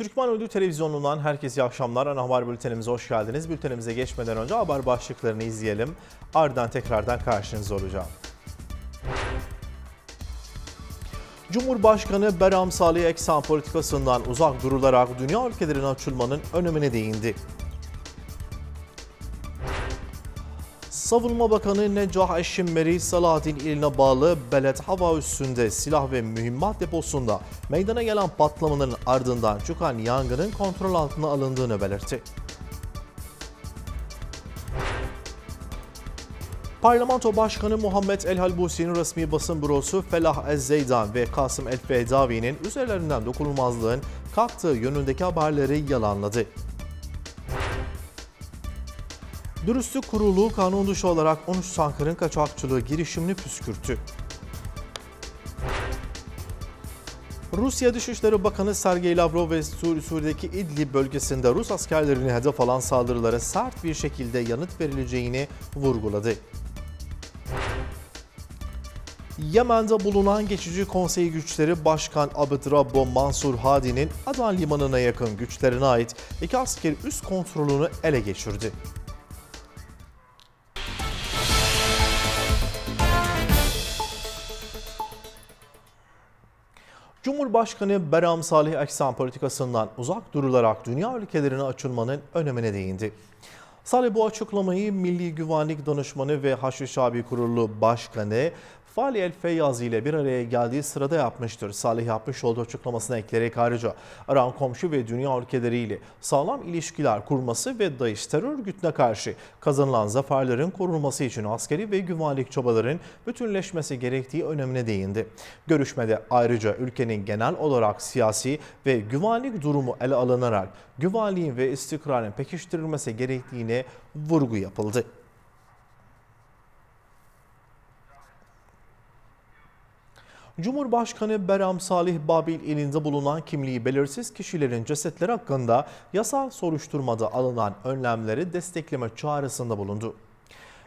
Türkmen Uydu Televizyonu'ndan herkese iyi akşamlar. Ana haber bültenimize hoş geldiniz. Bültenimize geçmeden önce haber başlıklarını izleyelim. Ardından tekrardan karşınızda olacağım. Cumhurbaşkanı Beramsali Eksan politikasından uzak durularak dünya ülkelerine açılmanın önemine değindi. Savunma Bakanı Necah El-Şemmeri, Salahaddin iline bağlı Beled Hava Üssü'nde silah ve mühimmat deposunda meydana gelen patlamanın ardından çıkan yangının kontrol altına alındığını belirtti. Parlamento Başkanı Muhammed El-Halbusi'nin resmi basın bürosu Felah El Zeydan ve Kasım El Fehdavi'nin üzerlerinden dokunulmazlığın kalktığı yönündeki haberleri yalanladı. Dürüstlük Kurulu kanun dışı olarak 13 tanker'ın kaçakçılığı girişimini püskürttü. Rusya Dışişleri Bakanı Sergey Lavrov ve Suriye'deki İdlib bölgesinde Rus askerlerini hedef alan saldırılara sert bir şekilde yanıt verileceğini vurguladı. Yemen'de bulunan Geçici Konsey Güçleri Başkan Abudrabbo Mansur Hadi'nin Adan Limanı'na yakın güçlerine ait iki asker üst kontrolünü ele geçirdi. Cumhurbaşkanı Beramsali Eksan politikasından uzak durularak dünya ülkelerine açılmanın önemine değindi. Salih bu açıklamayı Milli Güvenlik Danışmanı ve Haşdi Şabi Kurulu Başkanı Salih El Feyyaz ile bir araya geldiği sırada yapmıştır. Salih yapmış olduğu açıklamasına ekleyerek ayrıca Irak'ın komşu ve dünya ülkeleriyle sağlam ilişkiler kurması ve DAEŞ terör örgütüne karşı kazanılan zaferlerin korunması için askeri ve güvenlik çabaların bütünleşmesi gerektiği önemine değindi. Görüşmede ayrıca ülkenin genel olarak siyasi ve güvenlik durumu ele alınarak güvenliğin ve istikrarın pekiştirilmesi gerektiğine vurgu yapıldı. Cumhurbaşkanı Beramsali Babil ilinde bulunan kimliği belirsiz kişilerin cesetleri hakkında yasal soruşturmada alınan önlemleri destekleme çağrısında bulundu.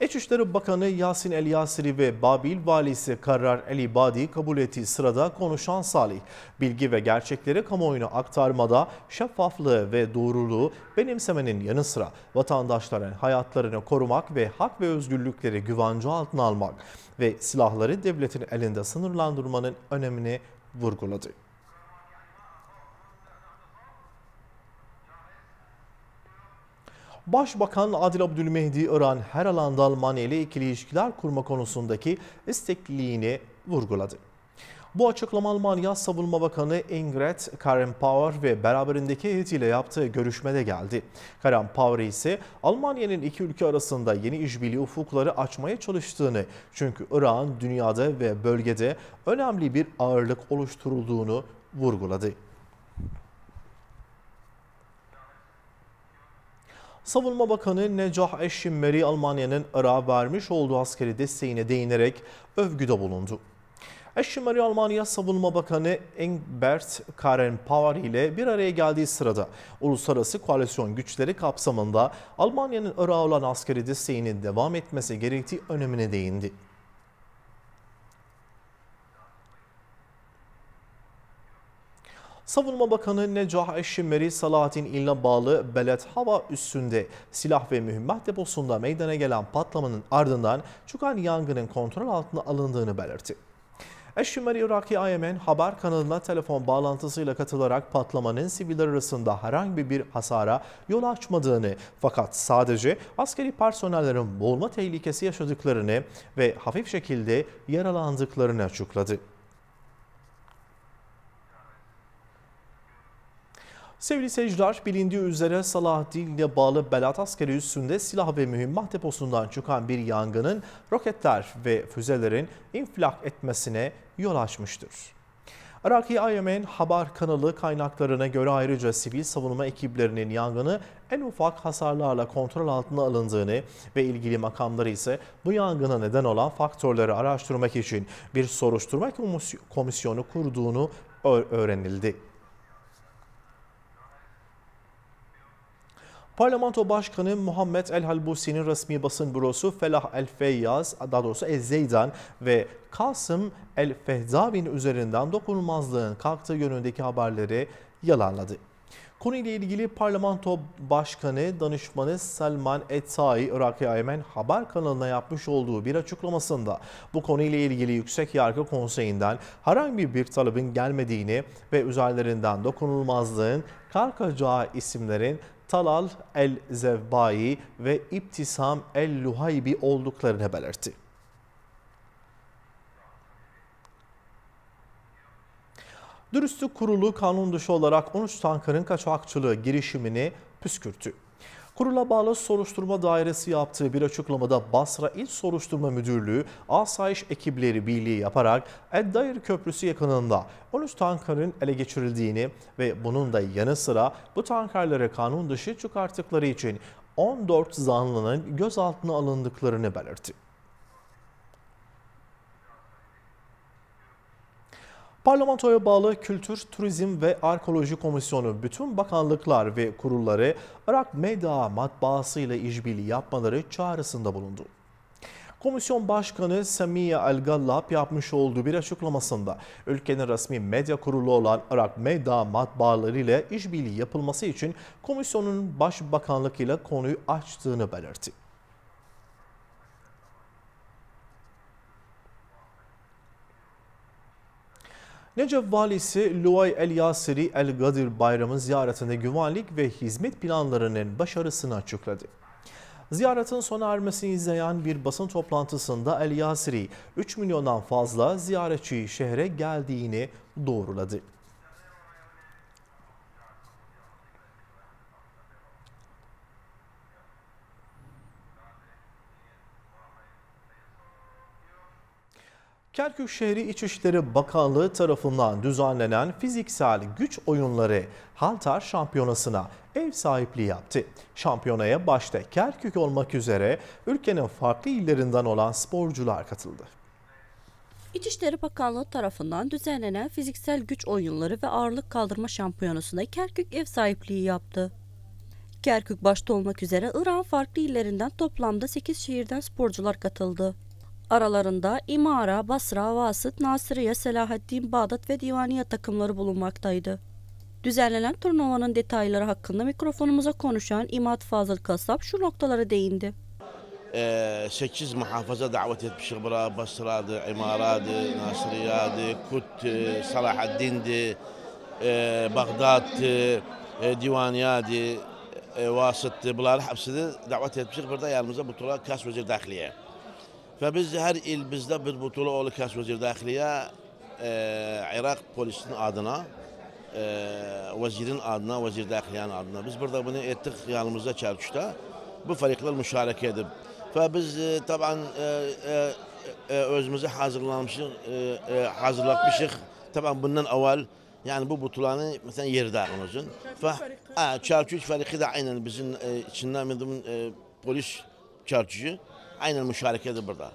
İçişleri Bakanı Yasin El Yasiri ve Babil valisi Karar El İbadi kabul ettiği sırada konuşan Salih, bilgi ve gerçekleri kamuoyuna aktarmada şeffaflığı ve doğruluğu benimsemenin yanı sıra vatandaşların hayatlarını korumak ve hak ve özgürlükleri güvence altına almak ve silahları devletin elinde sınırlandırmanın önemini vurguladı. Başbakan Adil Abdülmehdi, İran her alanda Almanya ile ikili ilişkiler kurma konusundaki istekliliğini vurguladı. Bu açıklama Almanya Savunma Bakanı Annegret Kramp-Karrenbauer ve beraberindeki heyetiyle yaptığı görüşmede geldi. Kramp-Karrenbauer ise Almanya'nın iki ülke arasında yeni işbirliği ufukları açmaya çalıştığını, çünkü İran dünyada ve bölgede önemli bir ağırlık oluşturulduğunu vurguladı. Savunma Bakanı Necah El-Şemmeri, Almanya'nın Irak'a vermiş olduğu askeri desteğine değinerek övgüde bulundu. El-Şemmeri, Almanya Savunma Bakanı Annegret Kramp-Karrenbauer ile bir araya geldiği sırada uluslararası koalisyon güçleri kapsamında Almanya'nın Irak'a olan askeri desteğinin devam etmesi gerektiği önemine değindi. Savunma Bakanı Necah El-Şemmeri, Salahaddin iline bağlı Beled Hava Üssü'nde silah ve mühimmat deposunda meydana gelen patlamanın ardından çıkan yangının kontrol altına alındığını belirtti. El-Şemmeri, Iraki IMN haber kanalına telefon bağlantısıyla katılarak patlamanın siviller arasında herhangi bir hasara yol açmadığını, fakat sadece askeri personellerin boğulma tehlikesi yaşadıklarını ve hafif şekilde yaralandıklarını açıkladı. Sevgili seyirciler, bilindiği üzere Salahaddin ile bağlı Beled askeri üssünde silah ve mühimmat deposundan çıkan bir yangının roketler ve füzelerin infilak etmesine yol açmıştır. Iraki IMN haber kanalı kaynaklarına göre ayrıca sivil savunma ekiplerinin yangını en ufak hasarlarla kontrol altına alındığını ve ilgili makamları ise bu yangına neden olan faktörleri araştırmak için bir soruşturma komisyonu kurduğunu öğrenildi. Parlamento Başkanı Muhammed El-Halbusi'nin resmi basın bürosu Felah El Feyyaz, daha doğrusu El Zeydan ve Kasım El Fehdavi'nin üzerinden dokunulmazlığın kalktığı yönündeki haberleri yalanladı. Konuyla ilgili Parlamento Başkanı Danışmanı Selman Etai, Irak'ı Aymen haber kanalına yapmış olduğu bir açıklamasında bu konuyla ilgili Yüksek Yargı Konseyi'nden herhangi bir talebin gelmediğini ve üzerlerinden dokunulmazlığın kalkacağı isimlerin Talal el-Zevbâyi ve İbtisam el-Luhaybi olduklarını belirtti. Dürüstlük Kurulu kanun dışı olarak 13 tankerın kaçakçılığı girişimini püskürttü. Kurula bağlı soruşturma dairesi yaptığı bir açıklamada Basra İl Soruşturma Müdürlüğü Asayiş Ekipleri Birliği yaparak Ed Dayr Köprüsü yakınında 13 tankerın ele geçirildiğini ve bunun da yanı sıra bu tankerlere kanun dışı çıkarttıkları için 14 zanlının gözaltına alındıklarını belirtti. Parlamentoya bağlı Kültür, Turizm ve Arkeoloji Komisyonu bütün bakanlıklar ve kurulları Irak Medya Matbaası ile işbirliği yapmaları çağrısında bulundu. Komisyon Başkanı Sami Algalab yapmış olduğu bir açıklamasında ülkenin resmi medya kurulu olan Irak Medya Matbaaları ile işbirliği yapılması için komisyonun başbakanlık ile konuyu açtığını belirtti. Necef valisi Luay El Yasiri El Gadir bayramı ziyaretinde güvenlik ve hizmet planlarının başarısını açıkladı. Ziyaretin sona ermesini izleyen bir basın toplantısında El Yasiri 3 milyondan fazla ziyaretçi şehre geldiğini doğruladı. Kerkük Şehri İçişleri Bakanlığı tarafından düzenlenen fiziksel güç oyunları halter şampiyonasına ev sahipliği yaptı. Şampiyonaya başta Kerkük olmak üzere ülkenin farklı illerinden olan sporcular katıldı. İçişleri Bakanlığı tarafından düzenlenen fiziksel güç oyunları ve ağırlık kaldırma şampiyonasına Kerkük ev sahipliği yaptı. Kerkük başta olmak üzere İran farklı illerinden toplamda 8 şehirden sporcular katıldı. Aralarında İmara, Basra, Vasıt, Nasiriye, Salahaddin, Bağdat ve Divaniye takımları bulunmaktaydı. Düzenlenen turnuvanın detayları hakkında mikrofonumuza konuşan İmad Fazıl Kasap şu noktalara değindi. 8 muhafaza davet etmiş. Basra'dı, İmara'dı, Nasiriye'di, Kut'tu, Salahaddin'di, Bağdat'tı, Divaniye'di, Vasıt'tı. Bunların hepsini davet etmişler. Burada yanımıza butula Kas Vezir Dahiliye. Ve biz her il bizde bir butulu oğlu Kas Vezir Dahiliye, Irak polisinin adına, vezirin adına, Vezir Dahiliye'nin adına. Biz burada bunu ettik yanımızda Kerkük'te. Bu farikler müşareke edip. Ve biz taban özümüzü hazırlamışız, hazırlatmışız. Taban bundan evvel yani bu butulanı mesela yerde onuzun. Kerkük fariki de aynen bizim içinden polis Kerkük'ü. Aynen müşarekede burada.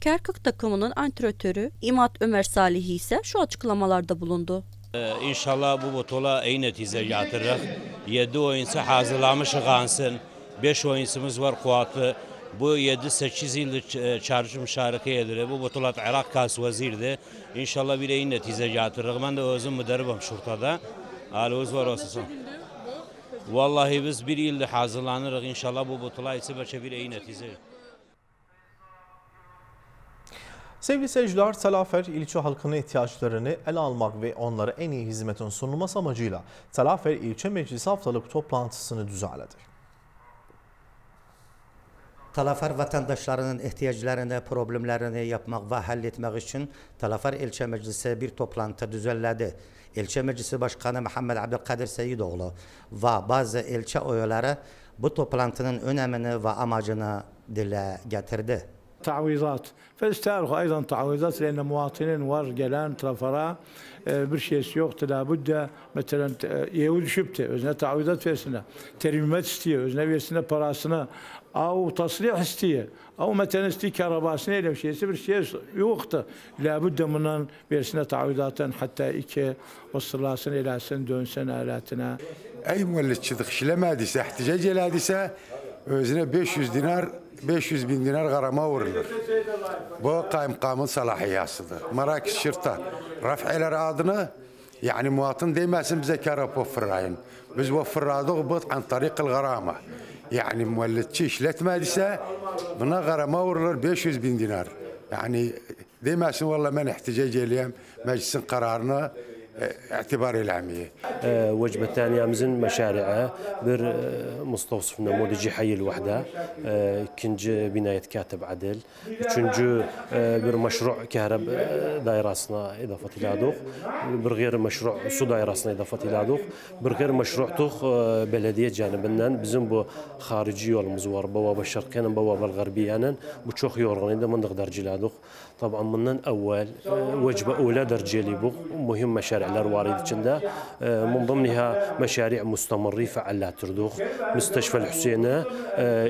Kerkük takımının antrenörü İmad Ömer Salih ise şu açıklamalarda bulundu. İnşallah bu butola iyi netice yatırırız. 7 oyuncu hazırlamışız gansın. 5 oyuncumuz var kuvvetli. Bu 7-8 yıldır çarşı müşareke edilir. Bu butola Irak Kas Vezir'di. İnşallah bir iyi netice yatırırız. Ben de özüm müderribim şurtada. Alevuz var olsun. Vallahi biz bir yıldır hazırlanırız. İnşallah bu butola ise bir iyi netice. Sevgili seyirciler, Talafar ilçe halkının ihtiyaçlarını ele almak ve onlara en iyi hizmetin sunulması amacıyla Talafar İlçe Meclisi haftalık toplantısını düzenledi. Talafar vatandaşlarının ihtiyaçlarını, problemlerini yapmak ve halletmek için Talafar İlçe Meclisi bir toplantı düzenledi. İlçe Meclisi Başkanı Muhammed Abdülkadir Seyidoğlu ve bazı ilçe üyeleri bu toplantının önemini ve amacını dile getirdi. تعويضات فاستأرخوا أيضا تعويضات لأن مواطنين ورجلان ترفرا برشي سيوقت لابد مثلا يقول شبته وزنا تعويضات فيسنا ترميمات استيه وزنا فيسنا براسنا أو تصليح استيه أو مثلا استي كهرباسنا إلى شيء برشي يوقته لابد من فيسنا تعويضات حتى إك وصلاسنا إلى سندون سنالاتنا أي مولد شدخش لما ديسة احتجاج لهذه özüne 500 dinar, 500 bin dinar karama vurulur. Bu kaymakamın salahiyasıdır. Marakiş Şırt'ta. Raf'eler adına يعني مواطن ديما اسم ذكرى بوفراين بس وفرادو بط عن طريق الغرامه يعني مولتشيش لا تمادسه من غرامه ورلر بيشوز بين دينار يعني ديما اسم والله من احتجاجي اليوم مجلس قرارنا اعتباري العامية. وجبتان يامزن مشاريع بر مستوصف نموذجي حي الوحدة كنج بناية كاتب عدل كنج بر مشروع كهرب دايراسنا إضافة إلى دوخ بر غير مشروع سو دايراسنا إضافة إلى دوخ بر غير مشروع توخ بلدية جانبنا بزن بو خارجي والمزور بوا بالشرقين بوا بالغربي أنا بتشوخ يورغني ده من درجة لادوخ طبعا منن أول وجبة أولى درجة لبوخ مهم مشاريع الوارد جندا من ضمنها مشاريع مستمرة فعالة تردوخ مستشفى الحسينة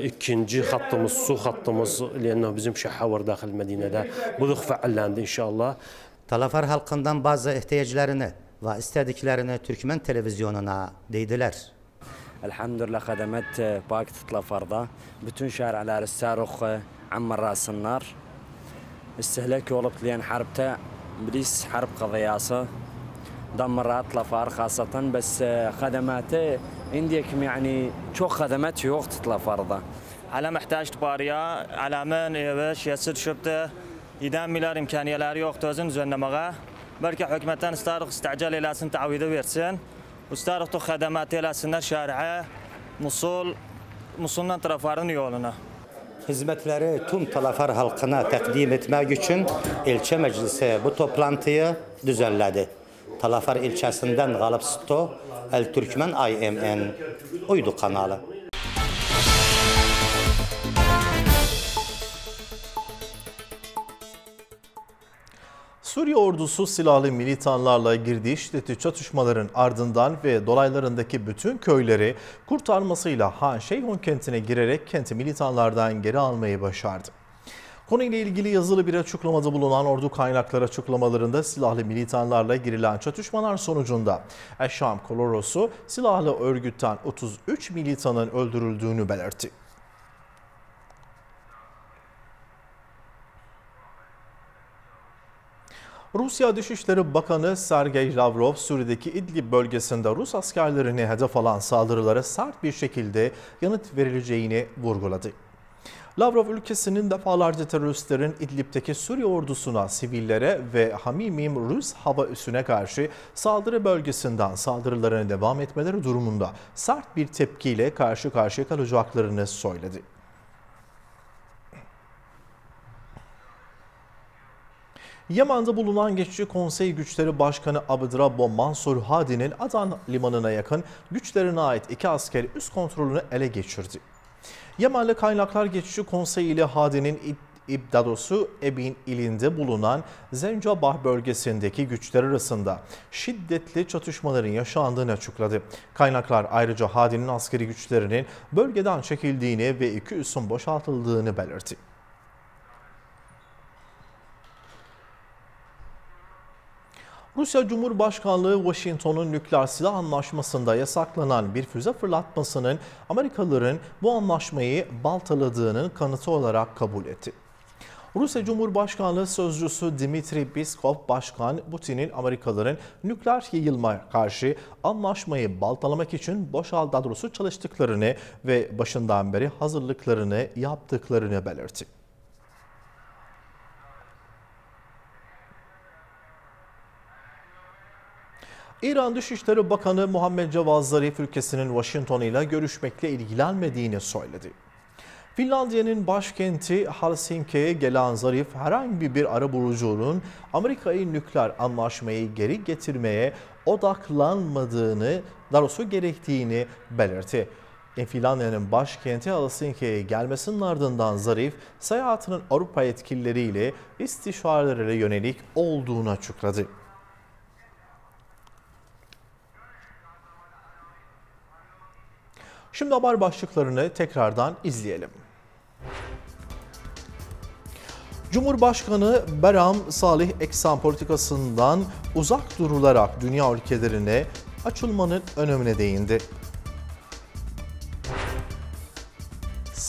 إكنجي خط مص لأنه بزم شحور داخل المدينة ده بدخ فعالان إن شاء الله. Talafar halkından bazı ihtiyaçlarını ve istediklerini Türkmen televizyonuna dediler. Elhamdülillah خدمت باكت Talafar'da bütün şehirler sarık عمر راس النار استهلاكي ولبت لين حربته بليس حرب قضياسة دمرت Talafar خاصة بس خدماته عندك يعني شو خدمات في وقت Talafar ده على محتاج باريا على من يبش يسد شبته يدام ملار إمكانية لاريوخ توزن زين مغا بركة حكمتان استارق استعجال إلى سن تعويض ويرسن واستارق خدمات إلى سن شارعة مصولنا Talafar'ın yoluna. Hizmetleri tüm Talafar halkına takdim etmek için ilçe meclisi bu toplantıyı düzenledi. Talafar ilçesinden Galip Sıtto, El Türkmen IMN uydu kanalı. Suriye ordusu silahlı militanlarla girdiği şiddetli çatışmaların ardından ve dolaylarındaki bütün köyleri kurtarmasıyla Han Şeyhun kentine girerek kenti militanlardan geri almayı başardı. Konuyla ilgili yazılı bir açıklamada bulunan ordu kaynakları açıklamalarında silahlı militanlarla girilen çatışmalar sonucunda Eşham Kolorosu silahlı örgütten 33 militanın öldürüldüğünü belirtti. Rusya Dışişleri Bakanı Sergey Lavrov, Suriye'deki İdlib bölgesinde Rus askerlerini hedef alan saldırılara sert bir şekilde yanıt verileceğini vurguladı. Lavrov ülkesinin defalarca teröristlerin İdlib'deki Suriye ordusuna, sivillere ve Hamimim Rus hava üssüne karşı saldırı bölgesinden saldırılarına devam etmeleri durumunda sert bir tepkiyle karşı karşıya kalacaklarını söyledi. Yemen'de bulunan Geçici Konsey Güçleri Başkanı Abdrabbo Mansur Hadi'nin Adan limanına yakın güçlerine ait iki asker üst kontrolünü ele geçirdi. Yemenli kaynaklar Geçici Konsey ile Hadi'nin İbdadosu Ebin ilinde bulunan Zencabah bölgesindeki güçler arasında şiddetli çatışmaların yaşandığını açıkladı. Kaynaklar ayrıca Hadi'nin askeri güçlerinin bölgeden çekildiğini ve iki üssün boşaltıldığını belirtti. Rusya Cumhurbaşkanlığı Washington'un nükleer silah anlaşmasında yasaklanan bir füze fırlatmasının Amerikalıların bu anlaşmayı baltaladığının kanıtı olarak kabul etti. Rusya Cumhurbaşkanlığı Sözcüsü Dmitri Peskov, Başkan Putin'in Amerikalıların nükleer yayılmaya karşı anlaşmayı baltalamak için boşaltılması çalıştıklarını ve başından beri hazırlıklarını yaptıklarını belirtti. İran Dışişleri Bakanı Muhammed Cevad Zarif ülkesinin Washington ile görüşmekle ilgilenmediğini söyledi. Finlandiya'nın başkenti Helsinki'ye gelen Zarif herhangi bir arabulucunun Amerika'yı nükleer anlaşmayı geri getirmeye odaklanmadığını, daha doğrusu gerektiğini belirtti. Finlandiya'nın başkenti Helsinki'ye gelmesinin ardından Zarif seyahatinin Avrupa yetkilileriyle istişarelere yönelik olduğunu açıkladı. Şimdi haber başlıklarını tekrardan izleyelim. Cumhurbaşkanı Beram Salih eksen politikasından uzak durularak dünya ülkelerine açılmanın önemine değindi.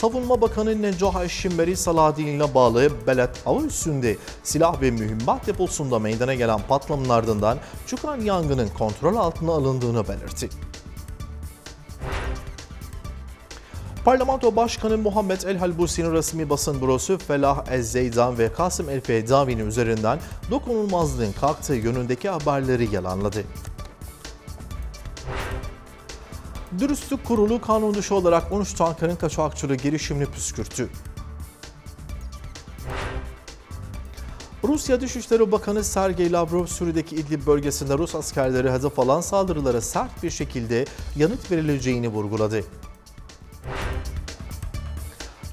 Savunma Bakanı Necah El-Şemmeri Salahaddin'le bağlı Beled Hava Üssü'nde silah ve mühimmat deposunda meydana gelen patlamın ardından çıkan yangının kontrol altına alındığını belirtti. Parlamento Başkanı Muhammed El-Halbusi'nin resmi basın bürosu Felah El Zeydan ve Kasım El Fehdavi'nin üzerinden dokunulmazlığın kalktığı yönündeki haberleri yalanladı. Dürüstlük Kurulu kanun dışı olarak 13 tankerin kaçakçılığı girişimini püskürttü. Rusya Dışişleri Bakanı Sergey Lavrov, Suriye'deki İdlib bölgesinde Rus askerleri hedef alan saldırılara sert bir şekilde yanıt verileceğini vurguladı.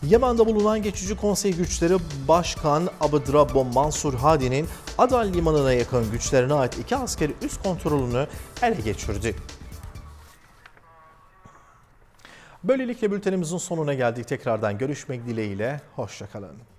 Yemen'de bulunan geçici konsey güçleri Başkan Abdrabbo Mansur Hadi'nin Adal limanına yakın güçlerine ait iki askeri üst kontrolünü ele geçirdi. Böylelikle bültenimizin sonuna geldik. Tekrardan görüşmek dileğiyle. Hoşça kalın.